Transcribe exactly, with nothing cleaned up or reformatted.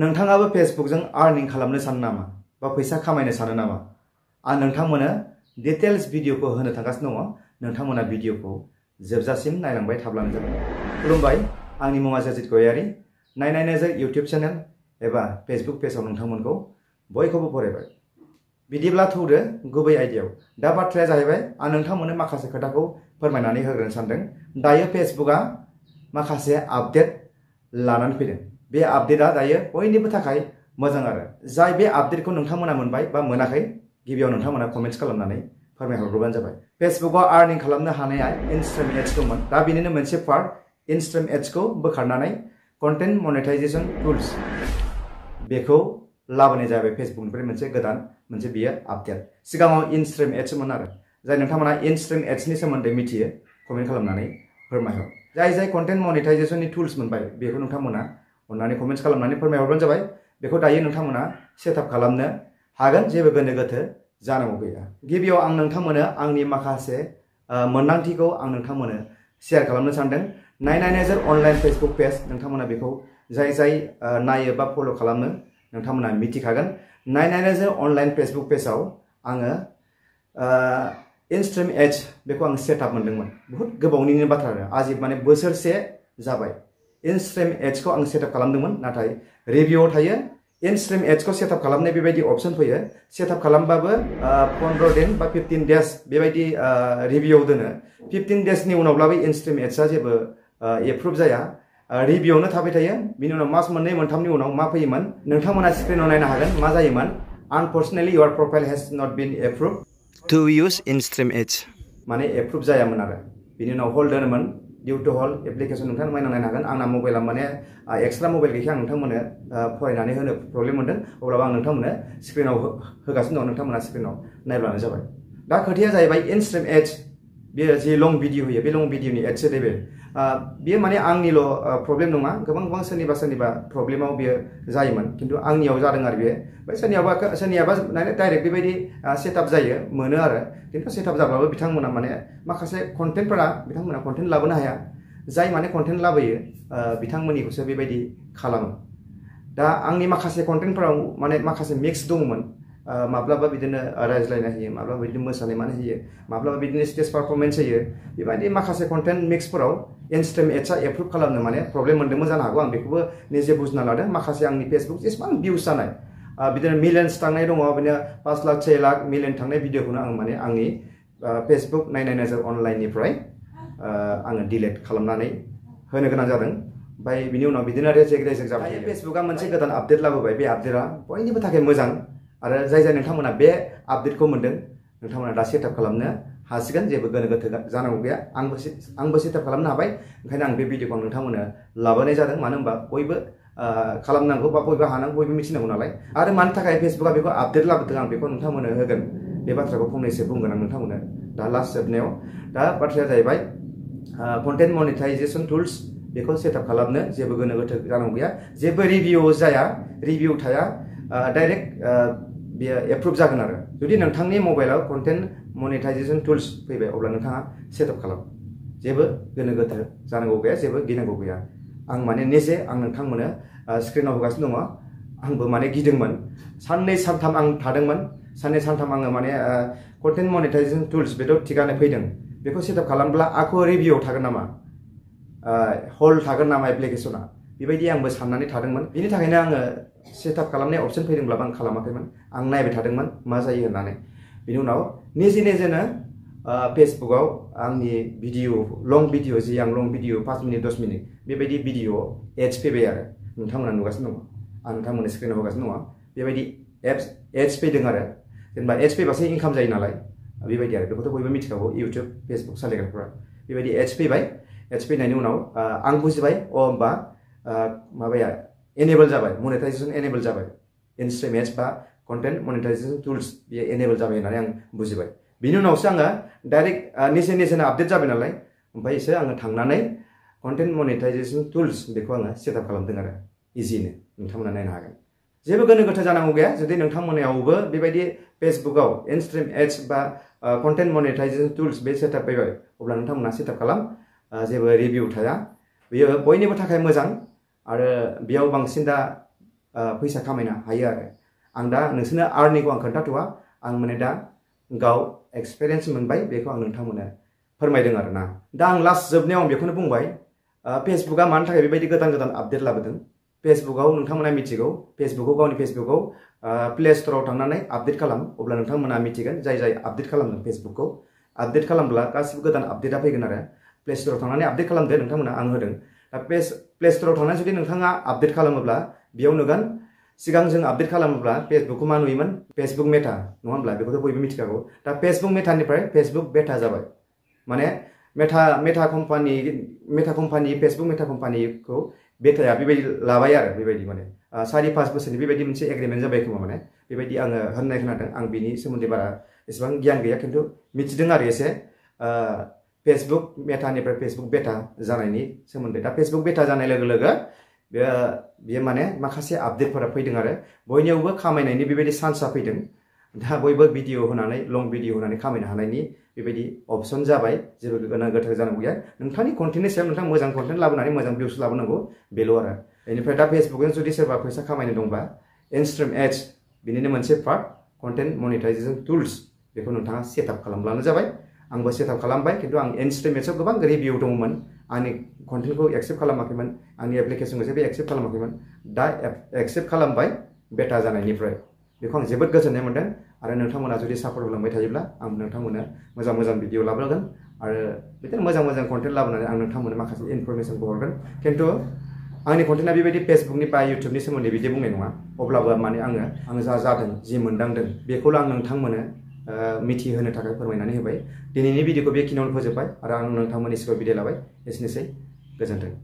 नोंथाङाबो फेसबुकजों आर्निं खालामनो सानो नामा बा पैसा खामायनो सानो नामा आं नोंथांमोननो डिटेल्स भिडिअखौ होनो थांगासिनो दङ नोंथांमोना भिडिअखौ जोबजासिम नायलांबाय थाब्लानो जाबाय खुलुमबाय आंनि मुङा सजित गयारि नायनाय नायजों YouTube चेनेल एबा फेसबुक पेजाव नोंथांमोनखौ बयखौबो बरायबाय बिदिब्ला थौदो गुबै आयदायाव दा बाथ्राया जाहैबाय आं नोंथांमोननो माखासे खोथाखौ फोरमायनानै होग्रोनो सानदों दायो फेसबुकआ माखासे आपडेट लानानै फैदों बे आपडेटआ दायो बयनिबो थाखाय मोजां आरो जाय बे आपडेटखौ नोंथांमोना मोनबाय बा मोनाखै गिबियाव नोंथांमोना कमेन्ट्स खालामनानै फोरमायहरग्रोबानो जाबाय फेसबुकआव आर्निं खालामनो हानाया इनस्ट्रीम एड्स दंमोन दा बेनिनो मोनसे पार्ट इनस्ट्रीम एड्सखौ बोखारनानै कन्टेन्ट मनेटाइजेशन टुल्स बेखौ लाबोनाय जाबाय फेसबुकनिफ्राय मोनसे गोदान मोनसे बियो आपडेट सिगाङाव इनस्ट्रीम एड्स मोन आरो जाय नोंथांमोना इनस्ट्रीम एड्सनि सोमोन्दै मिथियो कमेन्ट खालामनानै फोरमायहर जाय जाय कन्टेन्ट मनेटाइजेशननि टुल्स मोनबाय बेखौ नोंथांमोना अननानै कमेन्ट्स खालामनानै फोरमायहरबानो जाबाय बेखौ दायो नोंथांमोना सेटआप खालामनो हागोन जेबो गोनो गोथो जानांगौ गैया गिबियाव आं नोंथांमोननो आंनि माखासे मोनदांथिखौ आं नोंथांमोननो शेयर खालामनो सानदों नायनायनायजों अनलाइन फेसबुक पेज नोंथांमोना बेखौ जाय जाय नायो बा फलो खालामनो नोंथांमोना मिथिखागोन नायनायनायजों अनलाइन फेसबुक पेजाव आङो इनस्ट्रीम एड्स बेखौ आं सेटआप मोनदोंमोन बहुत गोबावनिनो बाथ्रा आजि माने बोसोरसे जाबाय इनस्ट्रीम एड्सखौ आं सेटआप खालामदोंमोन नाथाय रिभिउआव थायो इनस्ट्रीम एड्सखौ सेटआप खालामनाय बेबायदि अपशन फैयो सेटआप खालामबाबो पंद्रह दिन बा पंद्रह डेज बेबायदि रिभिउआव दोनो पंद्रह डेजनि उनावब्लाबो इनस्ट्रीम एड्सआ जेबो एप्रुभ जाया रिभिउआवनो थाबाय थायो बिनि उनाव मास मोननै मोनथामनि उनाव मा फैयोमोन नोंथांमोना स्क्रिनाव नायनो हागोन मा जायोमोन unfortunately your profile has not been approved to use instream ads माने एप्रुभ जायामोन आरो बिनि उनाव होल्ड दोनोमोन due to all application नोंथां मायना नायनो हागोन आंना मोबाइला माने एक्सट्रा मोबाइल गैया आं नोंथांमोननो फरायनानै होनो प्रब्लेम मोनदों अब्लाबो आं नोंथांमोननो स्क्रिनाव होगासिनो दं नोंथांमोना स्क्रिनाव नायब्लानो जाबाय दा खोथाया जाहैबाय इनस्ट्रीम एड्स बे जे लंग भिडिअ होयो बे लंग भिडिअनि एड्स लेभेल बे माने आंनिल' प्रब्लेम नङा गोबां गोबां सोरनिबा सोरनिबा प्रब्लेमाव बे जायोमोन खिन्थु आंनियाव जादों आरो बे ओमफ्राय सोरनियाबा सोरनियाबा डाइरेक्ट बेबायदि सेटआप जायो मोनो आरो खिन्थु सेटआप जाब्लाबो बिथांमोना माने माखासे कन्टेन्टफोरा बिथांमोना कन्टेन्ट लाबोनो हाया जाय माने कन्टेन्ट लाबोयो बिथांमोननिखौसो बेबायदि खालामो दा आंनि माखासे कन्टेन्टफोराव माने माखासे मिक्स दंमोन माब्लाबा बिदिनो रायज्लायनाय होयो माब्लाबा बिदिनो मोसानाय माने होयो माब्लाबा बिदिनो स्टेज परफॉर्मेंस होयो बेबायदि माखासे कन्टेन्ट मिक्सफोराव इनस्ट्रीम एड्सआ एप्रुभ खालामनो माने प्रब्लेम मोनदोंमोन जानो हागौ आं बेखौबो निजे बुजिना लादों माखासे आंनि फेसबुक जेसेबां भिउस जानाय बिदिनो मिलियन्स थांनाय दङ बिदिनो पांच लाख छह लाख मिलियन थांनाय भिडिअखौनो आं माने आंनि फेसबुक नायनायनायजों अनलाइननिफ्राय आङो डिलिट खालामनानै होनो गोनां जादों ओमफ्राय बिनि उनाव बिदिनो रेजेक रेजेक जाबाय फेसबुकआ मोनसे गोदान आपडेट लाबोबाय बे आपडेटआ बयनिबो थाखाय मोजां आरो जाय जाय नोंथांमोना बे आपडेटखौ मोनदों नोंथांमोना दा सेटआप खालामनो हासिगोन जेबो गोनो गोथो जानांगौ गैया आंबो आंबो सेटआप खालामनो हाबाय ओंखायनो आं बे भिडिअखौ नोंथांमोननो लाबोनाय जादों मानो होनबा बयबो खालामनांगौ बा बयबो हानांगौ बयबो मिथिनांगौ नालाय आरो मानि थाखाय फेसबुकआ बेखौ आपडेट लाबोदों आं बेखौ नोंथांमोननो होगोन बे बाथ्राखौ फंनैसो बुंगोन आं नोंथांमोननो दा लास्ट जोबनायाव दा बाथ्राया जाहैबाय कन्टेन्ट मनेटाइजेशन टुल्स बेखौ सेटआप खालामनो जेबो गोनो गोथो जानांगौ गैया जेबो रिभिउ जाया रिभिउ थाया डायरेक्ट बे एप्रुभ जागोन आरो जुदि नोंथांनि मोबाइलाव कन्टेन्ट मनेटाइजेशन टुल्स फैबाय अब्ला नोंथाङा सेटआप खालाम जेबो गोनो गोथो जानांगौ गैया जेबो गिनांगौ गैया आं माने निजे आं नोंथांमोननो स्क्रिनाव होगासिनो दङ आंबो माने गिदोंमोन साननै सानथाम आं थादोंमोन साननै सानथाम आङो माने कन्टेन्ट मनेटाइजेशन टुल्स बेथ' थिगानो फैदों बेखौ सेटआप खालामब्ला आखु रिभिउआव थागोन नामा हल थागोन नामा एप्लिकेशना बेबायदि आंबो साननानै थादोंमोन बिनि थाखायनो आङो सेटआप खालामनाय अपशन फैदोंब्लाबो आं खालामाखैमोन आं नायबाय थादोंमोन मा जायो होननानै बिनि उनाव निजे निजेनो फेसबुकआव आंनि भिडिअ लं भिडिअ जि आं लं भिडिअ पाँच मिनिट दस मिनिट बेबायदि भिडिअ एड्स फैबाय आरो नोंथांमोना नुगासिनो दङ आं नोंथांमोननि स्क्रिनाव होगासिनो दङ बेबायदि एप्स एड्स फैदों आरो जेनेबा एड्स फैबासो इनकाम जायो नालाय बेबायदि आरो बेखौथ' बयबो मिथिखागौ इउटुब फेसबुक सालायग्राफोरा बेबायदि एड्स फैबाय एड्स फैनायनि उनाव आं बुजिबाय अ होमबा माबाया एनेबल जाबाय मनेटाइजेशन एनेबल जाबाय इनस्ट्रीम एड्स बा कन्टेन्ट मनेटाइजेशन टुल्स बे एनेबल जाबाय होननानै आं बुजिबाय बिनि उनावसो आङो डाइरेक्ट निजे निजेनो आपडेट जाबाय नालाय ओमफ्रायसो आङो थांनानै कन्टेन्ट मनेटाइजेशन टुल्स बेखौ आङो सेटआप खालामदों आरो इजिनो नोंथांमोना नायनो हागोन जेबो गोनो गोथो जानांगौ गैया जुदि नोंथांमोननियावबो बेबायदि फेसबुकआव इनस्ट्रीम एड्स बा कन्टेन्ट मनेटाइजेशन टुल्स बे सेटआप फैबाय अब्ला नोंथांमोना सेटआप खालाम जेबो रिभिउ थाया बेयो बयनिबो थाखाय मोजां आरो बेयाव बांसिन दा पैसा खामायनो हायो आरो आं दा नोंसोरनो आर्निखौ आं खोन्थाथ'वा आं माने दा गाव एक्सपीरियंस मोनबाय बेखौ आं नोंथांमोननो फोरमायदों आरो ना दा आं लास्ट जोबनायाव आं बेखौनो बुंबाय फेसबुकआ मानि थाखाय बेबायदि गोदान गोदान आपडेट लाबोदों फेसबुकआव नोंथांमोना मिथिगौ फेसबुकखौ गावनि फेसबुकखौ प्ले स्टोराव थांनानै आपडेट खालाम अब्ला नोंथांमोना मिथिगोन जाय जाय आपडेट खालामदों फेसबुकखौ आपडेट खालामब्ला गासिबो गोदान आपडेटआ फैगोन आरो प्ले स्टोराव थांनानै आपडेट खालामदो नोंथांमोना आं होदों दा प्ले स्टोराव थांनानै जुदि नोंथाङा आपडेट खालामोब्ला बेयाव नुगोन सिगां जों आपडेट खालामोब्ला फेसबुकखौ मा नुयोमोन फेसबुक मेटा नङा होनब्ला बेखौथ' बयबो मिथिखागौ दा फेसबुक मेटानिफ्राय फेसबुक बेटा जाबाय माने Meta Meta company Meta company Facebook Meta कम्पानिखौ बेटाया बेबायदि लाबाय आरो बेबायदि माने सारि पास बोसोरनि बेबायदि मोनसे एग्रीमेन्ट जाबाय खोमा माने बेबायदि आङो होननाय खोनादों आं बेनि सोमोन्दै बारा एसेबां गियान गैया खिन्थु मिथिदों आरो एसे फेसबुक मेटानिफ्राय फेसबुक बेटा जानायनि सोमोन्दै दा फेसबुक बेटा जानाय लोगो लोगो बे बे माने माखासे आपडेटफोरा फैदों आरो बयनियावबो खामायनायनि बेबायदि चान्सआ फैदों दा बयबो भिडिअ होनानै लंग भिडिअ होनानै खामायनो हानायनि बेबायदि अपसन जाबाय जेबो गोनां गोथार जानांगौ गैया नोंथांनि कन्टेन्टनि सायाव नोंथां मोजां कन्टेन्ट लाबोनानै मोजां भिउस लाबोनांगौ बेल' आरो बेनिफ्राय दा फेसबुकजों जुदि सोरबा फैसा खामायनो दंबा इनस्ट्रिम एड्स बिनिनो मोनसे पार्ट कन्टेन्ट मनिटाइजेशन टुल्स बेखौ नोंथाङा सेटआप खालामब्लानो जाबाय आंबो सेटआप खालामबाय खिन्थु आं इनस्ट्रिम एड्सआव गोबां रिभिउ दंमोन आंनि कन्टेन्टखौ एक्सेप्ट खालामाखैमोन आंनि एप्लिकेशनखौ जेबो एक्सेप्ट खालामाखैमोन दा एक्सेप्ट खालामबाय बेटा जानायनिफ्राय बेखौ आं जोबोद गोजोननाय मोनदों आरो नोंथांमोना जुदि सापर्ट होलांबाय थायोब्ला आं नोंथांमोननो मोजां मोजां भिडिअ लाबोगोन आरो बिदिनो मोजां मोजां कन्टेन्ट लाबोनानै आं नोंथांमोननो माखासे इनफरमेशनखौ हरगोन खिन्थु आंनि कन्टेन्टआ बेबायदि फेसबुकनि बा इउटुबनि सोमोन्दै बिदि बुंनाय नङा अब्लाबो माने आङो आं जा जादों जि मोनदांदों बेखौल' आं नोंथांमोननो मिथिहोनो थाखाय फोरमायनानै होबाय दिनैनि भिडिअखौ बेखिनियावनो फोजोबबाय आरो आं नोंथांमोननि सिगाङाव भिडिअ लाबाय एसेनोसै गोजोन्थों